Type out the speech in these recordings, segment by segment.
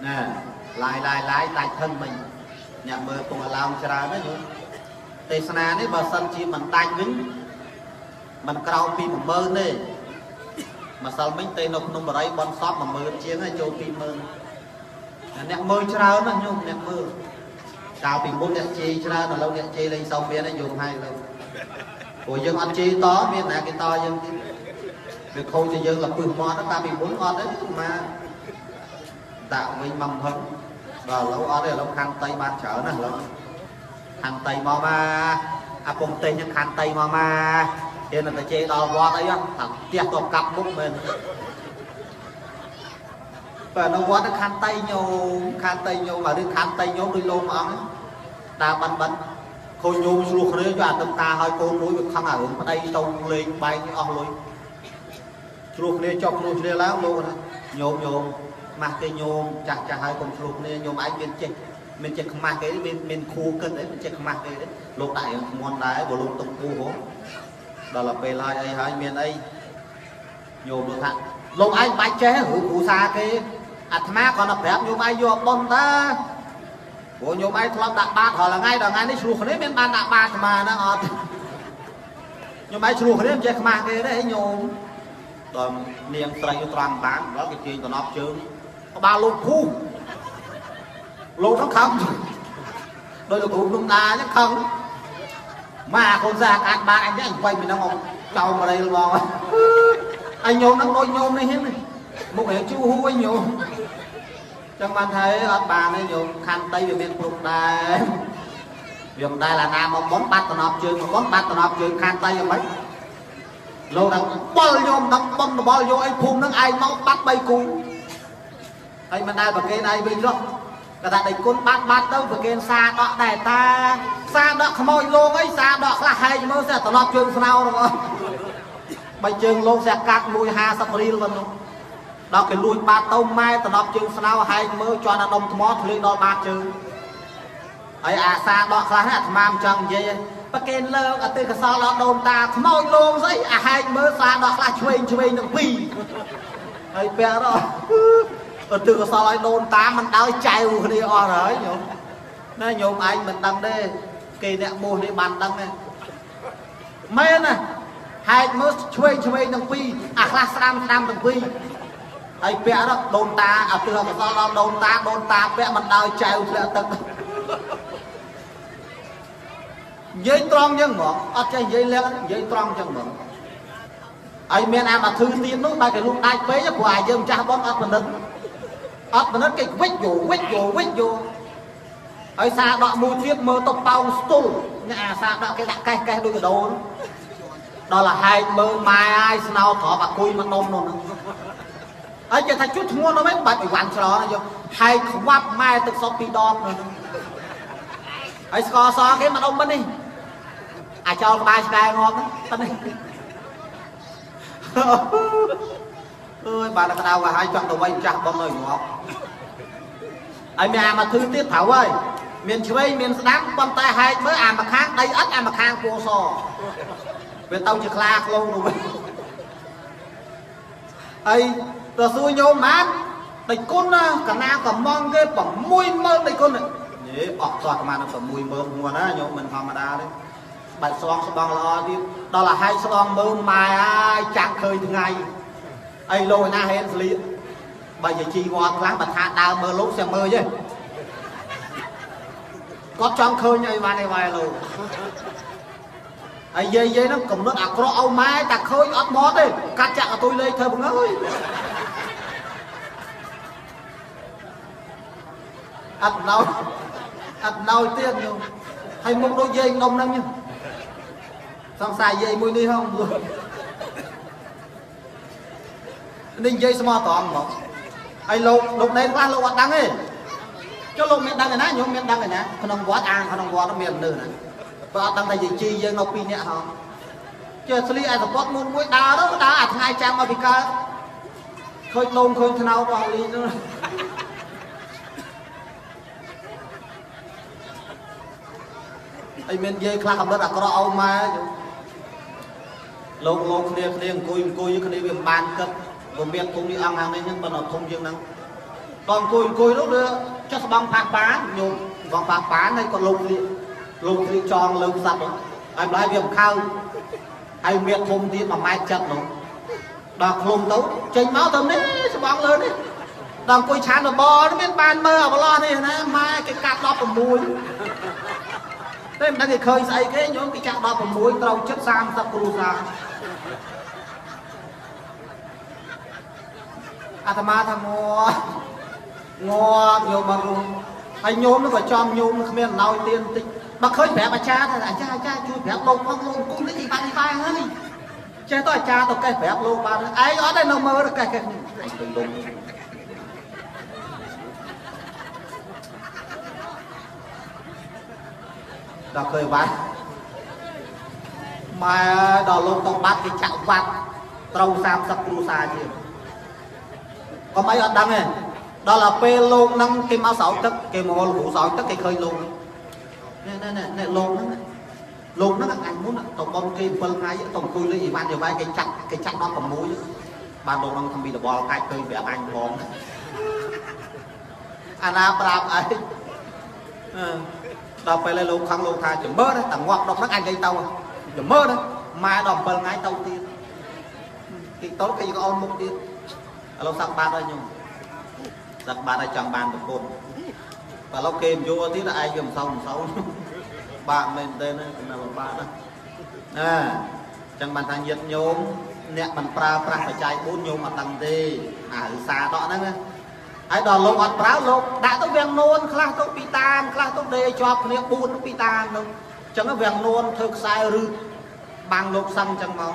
nè lại tại thân mình nhà mơ cùng là lao ra đấy nhung tây sơn đấy bờ sân chỉ mình tay vĩnh mình cầu pin mình mơ nè mà sao mình tây nông nông ở đây bon shop mà mơ chiến hay châu pin mơ nè mơ ra đấy nhung nè mơ đào pin bút nè chi ra là lâu nè chi lên xong bên này dùng hay rồi của dân anh chi to bên này cái to dân được khôi cho dân là phun ngon đó ta bị muốn ngon đấy mà tạo mình mầm hận và lâu ở đây lâu khăn tây ban chở này lâu khăn tây mò ma à cùng tây nhưng khăn tây mò ma nên là phải chơi đo bo đấy á thằng tiếc tột cặp bút mình và nó quá nó khăn tây nhô mà đừng khăn tây nhô đi lôm ống ta bắn bắn khôi nhôm ruột đấy cho anh tâm ta hơi cô núi được khăn ở đây sông lên bay ong luôn ruột này chọc ruột này lá luôn nhôm nhôm mà cái nhôm chặt chặt hai con ruột này nhôm anh bên trên mà cái bên khu cân đấy bên trên mà cái đấy lột tại món đá của lột tông khu hố đó là về lại đây hai miền đây nhôm lột thẳng lột anh bạch chế hử cụ xa cái atma còn là phép nhôm ai vô bom ta của nhôm ai thằng đạn ba thở là ngay đó ngay đấy ruột đấy bên ban đạn ba mà nó ọt nhôm ai ruột đấy bên trên mà cái đấy nhôm niềm say yêu toàn bán đó cái chuyện còn nóc chứ ba lô khu lô nó không đôi là cũng đông đa chứ không mà con già ăn ba anh ấy quay mình đang ngồi đầu vào đây lo anh nhôm đang đôi nhôm này hết này một hệ chú hú anh nhôm trong bàn thấy ở bàn này nhôm khăn tây về bên phục đài việc đây là nam ông món bát còn nóc chứ mà món bát còn nóc chứ khăn tây là mấy lâu đằng bơi vô đằng bông bơi vô anh phun nước ai máu bắt bay cú anh mình đây và cái này bình luôn cả đại quân bắt bắt đâu và cái xa đọ đẻ ta xa đọ mồi luôn ấy xa đọ là hay nó sẽ tao lọt trường sao đâu mà bay trường luôn sẽ cắt mũi ha sắp đi luôn đó cái lùi ba tâu mai tao lọt trường sao hay mới cho nó đông mó thuyền đo ba trường ấy à xa đọ là hết mam chẳng gì và cái lơ ở từ cái sao nó đồn ta mồi luôn đấy à hai mới xa đọ là chuyên được vì ấy bé đó ở từ cái sao lại đồn ta mình đau chay u đi o rồi nhung nó nhung anh mình đăng đây kỳ đẹp mùi đi bàn đăng này mấy này hai mới chuyên được vì à class năm được vì ấy bé đó đồn ta ở từ cái sao nó đồn ta bé mình đau chay u là tật dây tròn chân mỏ, ở trên dây leo dây tròn chân mỏ. Ai miền Nam mà thư tiên lúc ba cái luôn đai bế cho hoài dân cha bón ấp mình đất cái quét vô. Ai xa đọ mùi thiếp mơ tông bao stool, nhà xa đọ cái dạng cái đôi cái đồ đó. Đó là hai mơ mai ai nào thọ bà cùi mà nôm nôn. Ai giờ thằng chút mua nó mấy bạch bị quặn sờ nó vô, hai quắp mai tức sọt bị đòn rồi. Ấy co so cái mặt ông bên đi à cho ba sky ngon đó bên đi ơi bà đang đau và hai chọn đầu bay chặt bom lời ngọt ấy mẹ mà thứ tiết thảo ơi miền xuôi miền sáng con tay hai mới mà khác đây ất mà khang cô sò về tao chỉ la lâu rồi ấy rồi xui nhô mát địch côn cả na cả mong cái bỏng môi mơ địch côn này bọc toạt mà nó phải mùi mơ mùa đó nhộn mình hòm mà đa đấy bạch son son lo đi đó là hai son mơ mai ai chẳng khơi từ ngày ấy lôi na hết liền bây giờ chi ngon lắm bạch hạ đa mơ lốp xe mơ chứ có trong khơi như vậy này vài luôn ấy dây nó cầm nước acro ao mai ta khơi ót mót đi cắt chặt tôi lên thôi bưng ơi ắt nâu tiếc nhung hay mông đôi dây nông lắm nhung xong xài dây mùi đi không luôn nên dây small toàn một ai lột đen quá lột đắng ấy cho lột miệng đắng này nè nhung miệng đắng này nè không ăn nó miệng nữa nè và đắng này gì chi dây nọc pin nhẹ không chơi xử lý ai support muốn mũi đá đó đá à hai trang mà bị ca khơi lông khơi thằng nào vào đi nữa ai miền dây khla không được à có đâu mà lông kia cùi với cái này về bàn cất còn miền cũng đi ăn hàng đấy nhưng mà nó không riêng năng còn cùi lúc nữa cho băng phạt bán nhung còn phạt bán này còn lùng thì tròn lùng sạch đó ai lại việc khâu ai miệt thùng thì mà mai chặt nó đọt lùng tấu chênh máu thầm đấy cho băng lớn đấy đằng cùi chán là bò nó biết ban mơ mà lo này nè mai cái cạp đó còn mùi thế mình đang thì khơi dậy cái nhóm cái cạp đó còn mùi tao chất sam sắp cù ra Atama thằng ngô nhiều mà rung anh nhôm nó phải cho nhôm nó không biết nói tiền tích mà khơi vẻ bà cha thì là cha chui vẻ lông không lông cũng lấy gì ba đi ba hơi chơi tôi cha tôi cái vẻ lông ba ấy ở đây nó mơ được cái đó khơi bán mà đò lông tông bát cái chạo vặt trâu sam sắp cù sa gì có mấy ở đăng này đó là pe lông năm cái máu sáu tức cái mồ hôi sáu tức cái khơi lông nè lông nó là anh muốn tổng bom cây phân hai tổng cùi lấy Ivan điều vai cái chặt nó còn mũi bàn đồ đang không bị là bò cái cây vẻ anh bom anh làm ấy đó pe lên lông khăng lông tha chừng mơ đấy tảng ngoặc đọc nó anh gây tàu chừng mơ đấy mai đòn phân hai tàu tiền thì tối cái gì có ôm một tiền lâu sạc ba đây nhung sạc ba đây chẳng bàn một cột và lâu kèm vô tí là ai dùm xong bạn mình tên là một bạn đó à, chẳng bàn thằng nhiệt nhôm nẹt bàn pra phải chạy bốn nhôm mà tăng gì à xa đó nữa ấy đòn lộn ăn pra lộn đã tôi vàng nôn khla tôi bị tan khla tôi để cho nẹt bún nó bị tan đâu chẳng nó vàng nôn thực sai rư bằng lộn xăng chẳng mong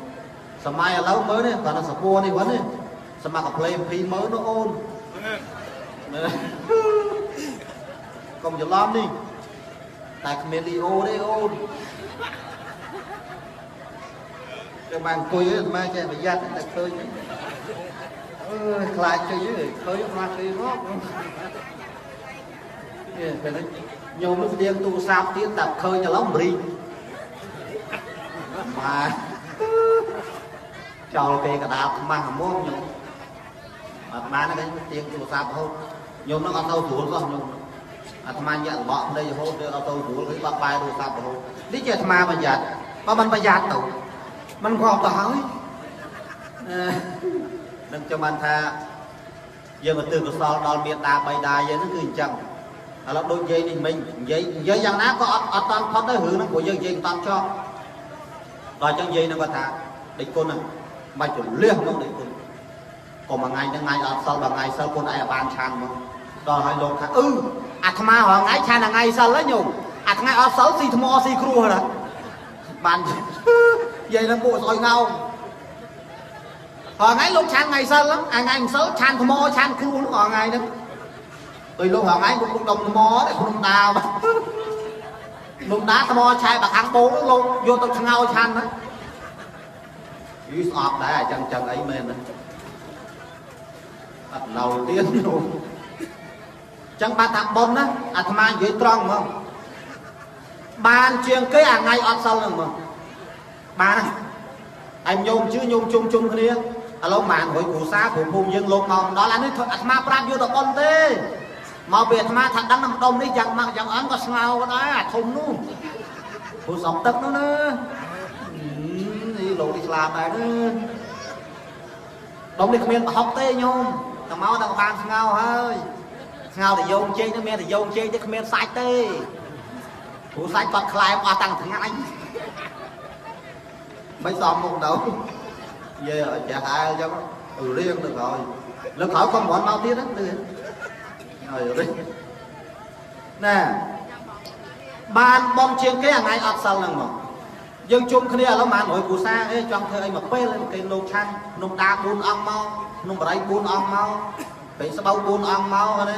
sao mai là lâu mới đấy toàn là sao cua này vẫn đấy sao mà cặp lên phí mới nó ôn còn giờ lắm đi tại miền đi ô đấy ôn cái bàn cùi ấy mai chạy phải dắt là khơi lại chơi với khơi hoa chơi góp nhiều lúc điên tu sao tiến tập khơi cho lắm đi mà cho cái đạp mang mua nhung mà nó cái tiền của sao không nhung nó còn đâu ruột không nhung mà nhận bọn đây hốt đưa tao ruột cái bắp bay đồ sao không đi chơi mà giặt mà mình bây giặt tụ mình còn tao hỏi đừng cho mình tha giờ mà từ cái son đòn miệt đà bay đà vậy nó cứ chẳng à nó đôi dây thì mình dây rằng nó có ở toàn thoát tới hướng nó của dây toàn cho rồi trong dây nó có thả địch con này mà chủ liên không địch con còn mà ngày sau và ngày sau con ai ở bàn chan mà rồi hai lô thằng Atma họ ngày chan là ngày sau lấy nhung ngày ở sáu gì thằng mo gì cua rồi bàn dây là bộ rồi ngao họ ngày lúc chan ngày sau lắm ngày sáu chan thằng mo chan cua nó còn ngày nữa tôi lúc họ ngày cũng đồng mo đấy cũng đào lúc đá thằng mo chai bạc hàng bố nó luôn vô tao thằng ngao chan đó ọp đã chẳng ấy mềm đấy thật đầu tiên luôn chẳng ba tạm bom đó Atma dưới tròn không ban chuyện cái ngày ọt sau lần mà ba anh nhôm chung cái này lâu màn hồi củ xa của vùng dân lộn mòn đó là nơi thuật Atma pram vô được con thế màu biệt Atma thật đang nằm đông đi chẳng mặc chẳng ấn có sao đó thùng luôn củ sọc tức nó nữa lộn đi làm này nữa đóng đi không biết học tê nhung thằng máu đang bàn ngao hơi ngao thì vô chơi nó mẹ thì vô chơi chứ không biết sai tê cú sai còn khai qua tăng thằng anh mấy xóm một đâu về ở nhà ai cho riêng được rồi lực hỏi con bọn mau tiết đó rồi nè ban bom chiến cái hàng ngày ọt sau lần mà dân chung kia là mà nổi của xa ấy trong thời ấy mà phê lên cái nông chăn nông đá buôn ong mau nông bờ đấy buôn ong mau Phải sao bao buôn ăn máu đấy.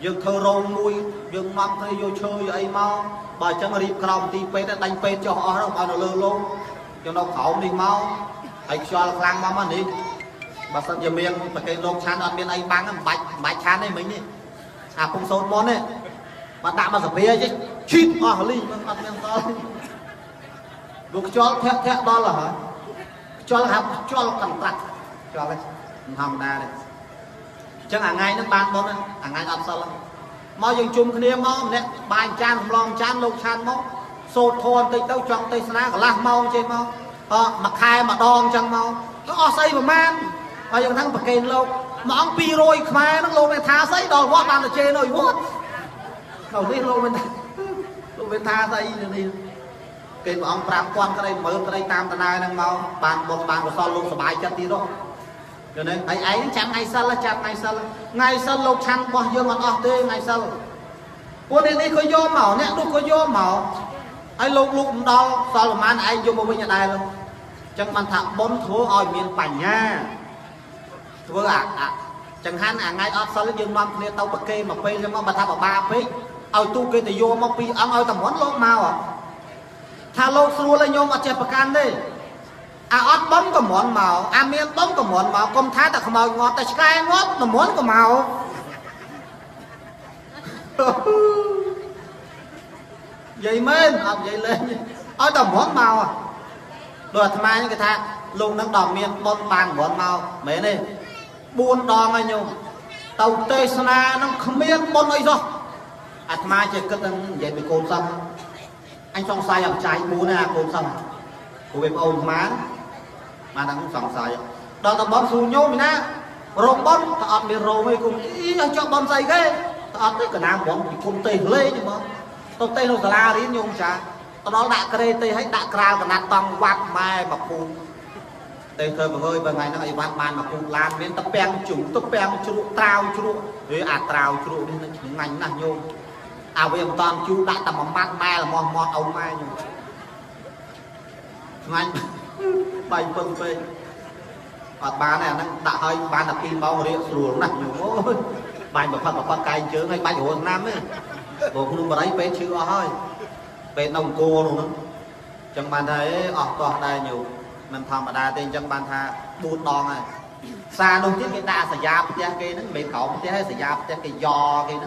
Dương thơ rôn mùi, dương mắm thấy vô chơi vậy máu. Bà chẳng rịp khỏng thì phê đánh phê cho họ đâu, bà nó lơ luôn. Cho nó khổng đi máu. Anh cho là khăn mắm anh đi. Bà sẵn giờ miệng, bà cái rôn chán ăn bên anh băng, bạch chán đấy mình đi. À không sốt món đấy. Bà đạm bà sẵn bia chứ. Chít bà hả linh, bà ăn bên đó. Vô cho thẹt thẹt đó là hả? Cho là học, cho là cẩn thận. Cho là hầm đà đấy. Chẳng hàng ngày nó ban bón, hàng ngày ăn sao lắm. Mà dùng chung cái niêm máu này, bàn chan, lòng chan, lục chan máu, sốt thon tịt đâu trong tây sơn là mau trên máu, mặc hai mà đòn chẳng máu, nó xây mà man, mà dùng thằng bạc kền lâu, mà ông pi rồi khai nó lâu này thá xây đòn quá bàn ở trên rồi vuốt, đầu tiên lâu bên thá xây này, kền mà ông pram quan cái đây mở cái đây tam tần ai đang mau, bàn của son luôn sờ bài chân tí đó. Cho nên ấy chẳng ngày sau là chặt ngày sau lục chăn bỏ vô mặt ở đây ngày sau cô đến đây có vô màu nè lúc có vô màu ấy lục lục đo sao là man anh vô một bên nhà đài luôn chẳng bàn thằng bốn thố ở miền bảnh nha vừa ạ chẳng hạn à ngay ở sau là dương mâm nên tao bật kê mà phê cho mâm bàn thằng ở ba phê ở tu kê thì vô mâm pi ông ơi tầm muốn lỗ màu à thà lục xua lên vô mặt chè bạc can đây. À ớt bóng có món màu, à miên bóng có món màu, công thái ta không màu ngọt, ta trái ngọt, nó muốn có màu. Vậy mên, vậy lên, ớt ta món màu à. Rồi thầm ai như cái thang, lúc nâng đỏ miên bóng bàn món màu, mấy này. Buôn đo ngay nhung, tàu tê xa nó không miên bóng ấy rồi. À thầm ai chơi cất vậy bị côn xong. Anh xong sai học trái buôn à côn xong. Cô bếp ôn mán mà đang cũng sẵn sàng đó là bóng xù nhô mình á rộng bóng thật ớt miền rộng ấy cũng ý cho bóng dày ghê thật ớt đấy cả nàng bóng thì cũng tê lê nhưng mà tôi tê nó ra la đến nhưng không chả tôi đó đã kê tê hết đã kê và nạt bằng quạt mai mà khu tê thơ và hơi và ngày nó ấy quạt mai mà khu làm nên tập bèng chú trao chú đấy à trao chú nên ngành là nhô à vì em toàn chú đã tầm mong mát mai là mong mọt ống mai nhô anh bay phân phê và bà này đã hơi bà là kim bao rượu ruộng này nhiều ôi bài mà phân cay chứ ngay bay hồ nam ấy bộ không vào đấy bé chưa thôi bé nông cô luôn đó chẳng bàn thấy ở toàn đây nhiều mình thầm mà đa tên chẳng bàn tha buôn đòn này xa đông chứ người ta sẽ giáp ra cái nó bị cổng thế hay sẽ giáp ra cái giò cái nó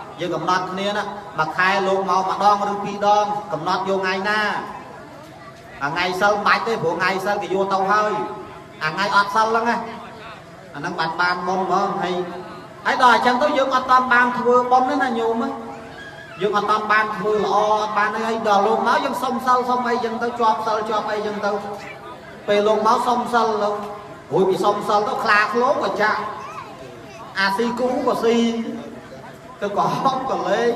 dương cầm nọt nế đó mặc hai lộn màu mà đong rưu pi đong cầm nọt vô ngay na. À ngày sau bạch tới bộ ngày sau thì vô tàu hơi à ngày ọt sau lắm á à nâng bạch bàn bông mà hay ấy đòi chẳng tới dưỡng ọt toàn bàn thừa bông đấy là nhiều mới dưỡng ọt toàn bàn thừa lọ bàn ấy hay đòi lộn máu dân sông sâu xong hay dân tao cho hay dân tao về lộn máu sông sâu luôn hồi bị sông sâu nó khạc lố và chạ à si cũ của si tôi có không còn lấy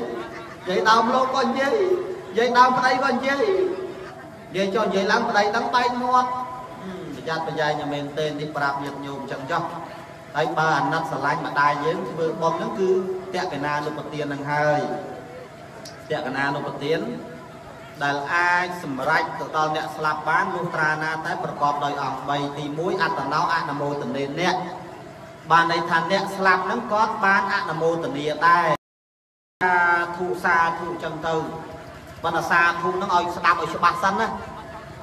vậy tao lô con gì vậy tao ở đây con gì vậy cho vậy lắm ở đây đắng tay ngọt dạy bà dạy nhà mình tên đi bạp nhật nhộm chẳng cho thấy bà anh nắp xả lánh mà đai dếm vừa bóng nó cứ tẹo cái nào nó bật tiền đằng hơi tẹo cái nào nó bật tiền đài là ai xâm rạch tụi tao nẹ xả lạp bán vô trà na tới bật cọp đòi ổng bày thì mũi ạc tầm náu ạc nà mô tầm nền nẹ bà này thằng nẹ xả lạp nắng cót bán ạc nà mô tầm nền tay thụ xa thụ chân thâu và là xa thu nó ngồi xa đạp ở chỗ bạc sân á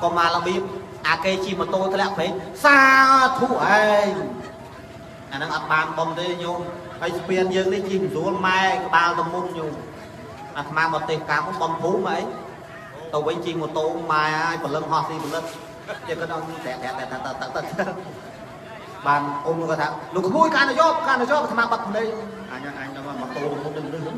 còn mà là bị à kê chi mà tôi lại phải xa thu ấy à nó ập bàn bông thế nhung hay spin dương đi chim xuống mai bao tầm môn nhung à mang một tiền cá cũng bông thú mấy tàu bánh chim một tô mai ai còn lưng hoa gì còn lưng chơi cái đó tẹt bàn ôm cái thằng lục mũi can nó cho thằng mang bật đây anh nó mà tô đừng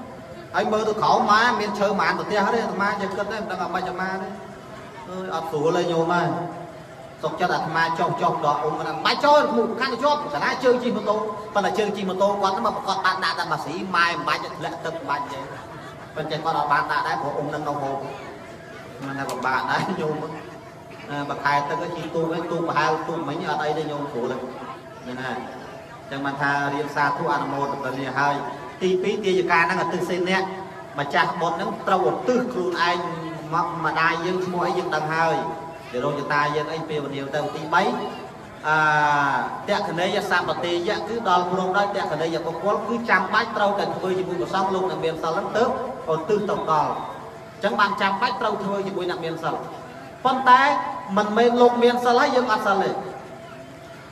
anh mơ tôi khẩu má miền chơi màn một tia hết đấy ma chơi cất đấy đang ở ma chơi ma đấy ở thủ lên nhiều mà sọc cho đặt ma chọc chọc đó ông còn mai chơi một khăn chọc chẳng ai chơi chi mà tô còn là chơi chi mà tô quán nó mà còn bạn đã bác sĩ mai mai chơi lệ tập mai chơi bên trên con là bạn đã đấy của ông đang đau hồn mà là của bạn đấy nhiều mà khai tới cái chi tu với tu mà hai tu mấy ở đây đây nhiều thủ lên nên là chẳng mà tha riêng xa thu ăn một là liền hai tí phí tia ca năng là tư sinh nè mà cha bột nó trâu một tư luôn anh mà đai dân mỗi dân đằng hơi để rồi cho ta dân anh về một điều tàu tí bấy à tẹt ở đây sang một tí dạng cứ đòn luôn đó tẹt ở đây dạng có cuốn cứ trăm bách trâu cần thôi chỉ buổi sáng luôn là miền sau lắm tớp còn tư tổng đòn chẳng bằng trăm bách trâu thôi chỉ buổi nằm miền sau con tay mình mới lục miền sau lấy dân ăn sau này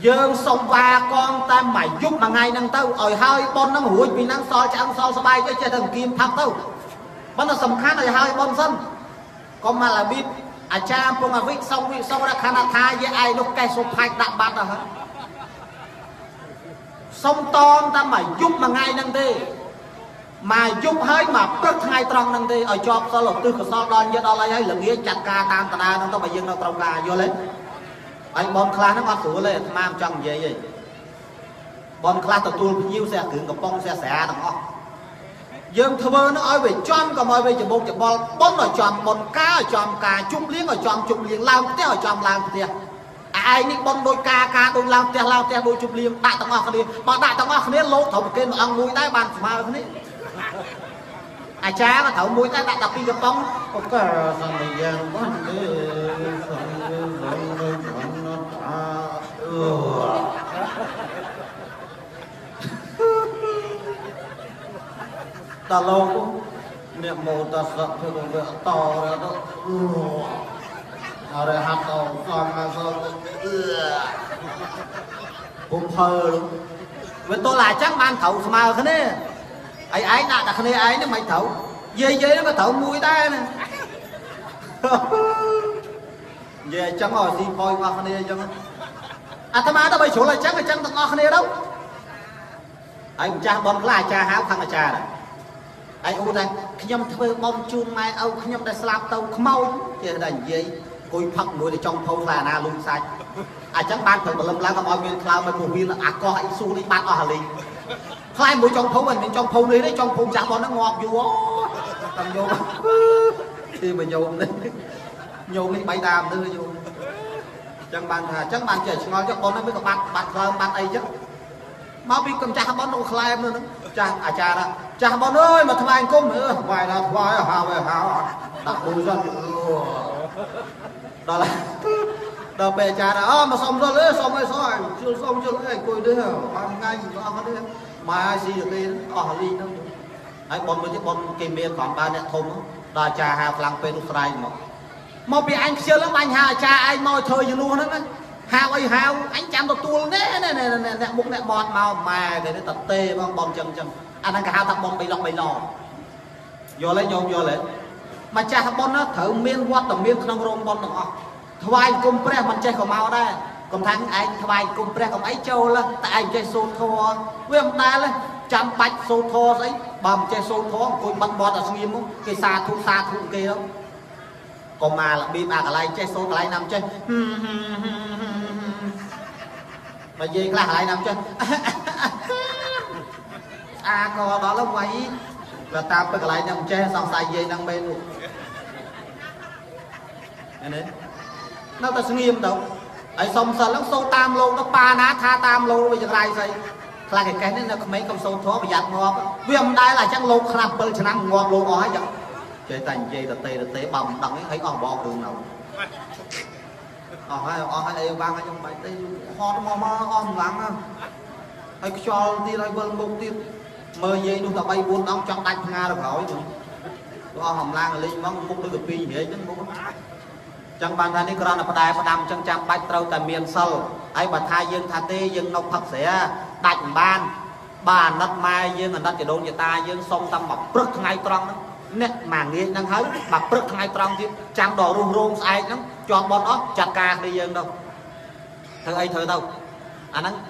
dương sông ba con ta mày giúp mà ngày năng tao ỏi hơi bon năng hủi vì năng soi chẳng soi soi bay cho thằng kim thằng tao vẫn là sầm khát rồi hơi bon dân còn mà là biết à cha phong à vít xong vị xong ra khana tha với ai lúc cây sông phai đạm bát rồi sông ton ta mày giúp mà ngày năng đi mà giúp hơi mà cất hai tròn năng đi ở cho soi lột tư của soi đòn với đòn lấy ấy là nghĩa chặt ca tam ta đa năng tao mày dương tao trồng ca vô lên anh bom class nó có sủa lên mà trong vậy vậy bom class tụi tôi nhiêu xe cưỡng cặp bông xe xẻ thằng ông dương thưa nó ơi về chọn còn ơi về chụp bông chụp bom bom rồi chọn bom cá rồi chọn cá chung liếng lao té rồi chọn lao té ai những bom đôi cá đôi lao té đôi chung liếng đại thằng ông kia bọn đại thằng ông kia lố thầu kia mà ăn mũi tay bàn mà cái này ai chả mà thầu mũi tay đại thằng kia cặp bông ta lâu niệm mồ ta sập thì còn vợ to ra đó ở đây hạt tàu toàn là do cũng thơ luôn với tôi là chắc ban thầu mà thế này ấy đặt thế này ấy nó mày thầu dây nó mà thầu mũi ta nè về chẳng hỏi gì coi qua thế này chẳng à thằng má nó bay chỗ là chắc thằng ngon thế đâu anh cha bon là cha háo thằng là cha này anh út anh nhom thưa bom chuông mai âu nhom đã slap tàu mau thì đành gì cùi phật ngồi để trong thâu là na lung sạch à chẳng ban thằng lâm lang mọi miền là mình cùng viên là à co hãy su đi ban ở hà linh khai mũi trong thâu mình đến trong thâu đấy đấy trong thâu cha bon nó ngọt vô thằng vô thì mình nhôm đấy nhôm đi bay đàm nữa vô chẳng bàn thà chẳng bàn chơi ngon cho con nó mới có bàn thơm bàn ấy chứ máu bị cầm cha bón nó khai nữa cha đó cha bón ơi mà thằng anh cũng nữa vài là vài hào đặt bùi ra đó là đó bè cha đó mà xong rồi xong rồi chưa anh coi đấy hả anh ngay nó có đấy mà ai gì được đi ở ly đâu anh bón mới chứ bón kim bia còn ba nẹt thùng đó cha hà phẳng bên Ukraine mà bị anh chưa lắm anh hà cha anh moi thời gì luôn đấy hao ơi hao anh chăm tập tuôn đấy nè mục nè bọt màu mà để tập tê bong bong chầm anh đang cả hao tập bong bị lò vô lên mà cha thằng bong nó thử miên quát tầm miên trong rong bong được không thay cùng pre mình chơi của màu đây còn thằng anh thay cùng pre còn ấy châu lên tại anh chơi sốt thua với ông ta lên chăm bạch sốt thua đấy bầm chơi sốt thua cùi bật bọt ở nghiêm không cái xa thu kia đâu còn mà là bị mà cái này chơi số cái này nằm chơi mà gì cái này nằm chơi à còn đó là quay là tạm cái này nằm chơi xong xài gì nằm bên luôn đấy nó ta suy nghiêm đâu ấy xong sờ lắm số tam luôn nó pa ná tha tam luôn bây giờ cái này là cái này nó mấy con số thó bị giặt ngọt vì hôm nay là chắc luôn khăn bơi cho nắng ngọt luôn ói vậy chơi tành chơi tê bầm đằng ấy thấy còn bò đường nào còn hai băng trong bài tê ho mò ho vắng hay cho đi lại vườn bông tiết mơ dây nó bay buôn đóng trong tay nga được rồi lo hầm lang lên mong mục được pi vậy chứ mục chẳng bàn thay con là đài đam chẳng chẳng bạch trâu tại miền sâu ấy bà thay dương thà tê dương nông phật sẽ đặt ban bàn đất mai dương là đất chỉ đồn ta dương sông tâm bọc bực ngay trong nét mà nghe đang thấy bọc bực ngay trong chứ chẳng đổ rung rung sai lắm cho bọn nó chặt ca đi dương đâu thưa ấy thưa đâu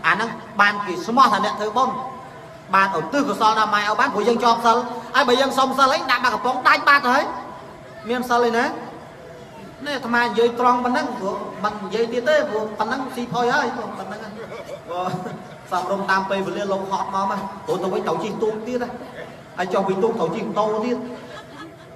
anh ban kỳ số mỏ thành nét thưa bông ban ở tư của so là mai ở bán của dân cho sơ ấy bây dân sông sơ lấy đặt bằng bóng tay ba tới miền sơ lên đấy nè tham gia dây tròn bắn nắng của bắn dây đi tới của bắn nắng xì thôi ấy bắn nắng xong rồi tam pê vừa lên lồng họp mà tôi với tàu chi tu tiết đấy anh cho vì tu tàu chi tu tiết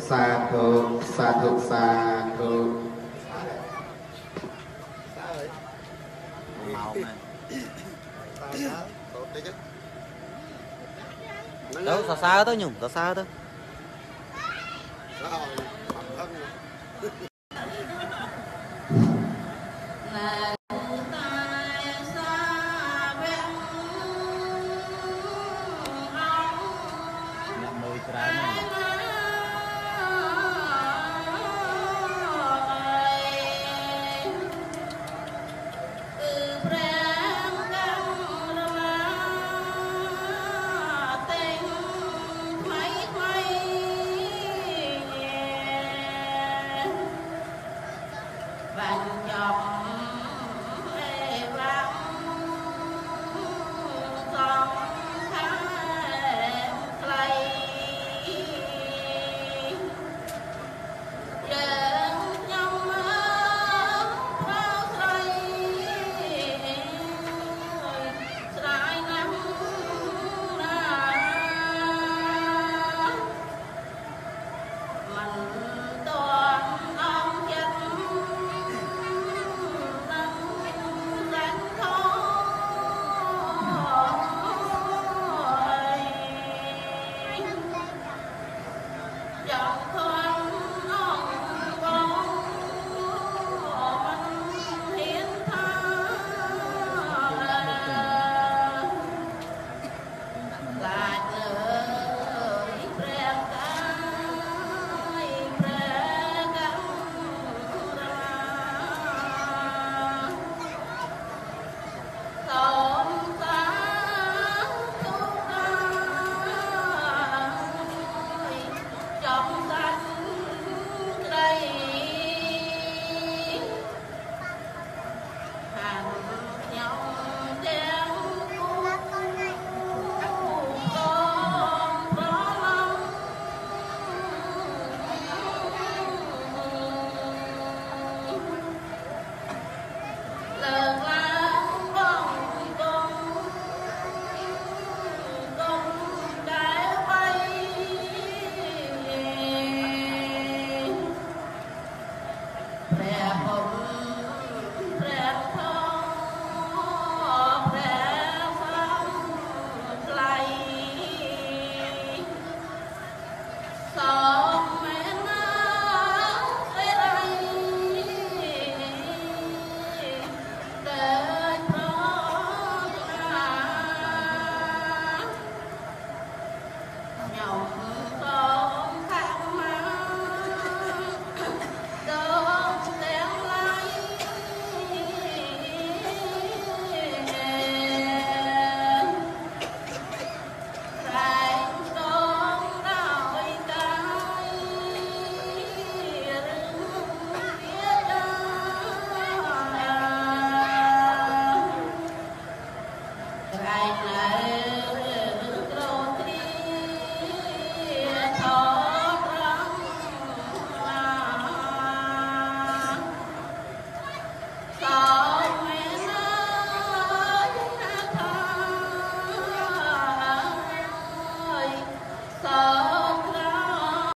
xa thượng xa thượng xa thượng đâu xa tới nhung xa tới là tại sao bên ông khờ